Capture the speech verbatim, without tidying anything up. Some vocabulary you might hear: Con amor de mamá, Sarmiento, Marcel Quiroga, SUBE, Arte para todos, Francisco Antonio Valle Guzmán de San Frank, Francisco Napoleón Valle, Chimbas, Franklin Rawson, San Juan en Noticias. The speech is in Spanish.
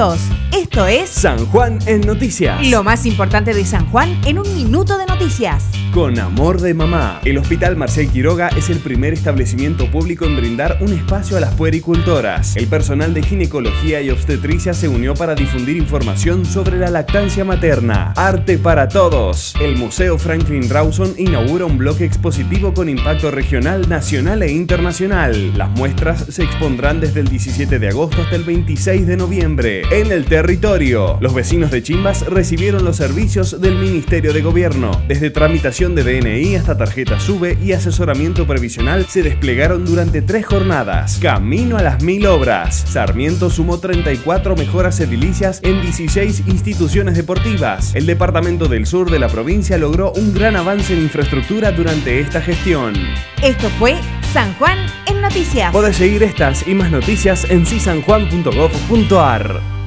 dos. Esto es San Juan en Noticias. Lo más importante de San Juan en un minuto de noticias. Con amor de mamá. El Hospital Marcel Quiroga es el primer establecimiento público en brindar un espacio a las puericultoras. El personal de ginecología y obstetricia se unió para difundir información sobre la lactancia materna. Arte para todos. El Museo Franklin Rawson inaugura un bloque expositivo con impacto regional, nacional e internacional. Las muestras se expondrán desde el diecisiete de agosto hasta el veintiséis de noviembre. En el territorio, los vecinos de Chimbas recibieron los servicios del Ministerio de Gobierno. Desde tramitación de D N I hasta tarjeta SUBE y asesoramiento previsional se desplegaron durante tres jornadas. Camino a las mil obras. Sarmiento sumó treinta y cuatro mejoras edilicias en dieciséis instituciones deportivas. El Departamento del Sur de la provincia logró un gran avance en infraestructura durante esta gestión. Esto fue San Juan en Noticias. Podés seguir estas y más noticias en cisanjuan punto gov punto ar.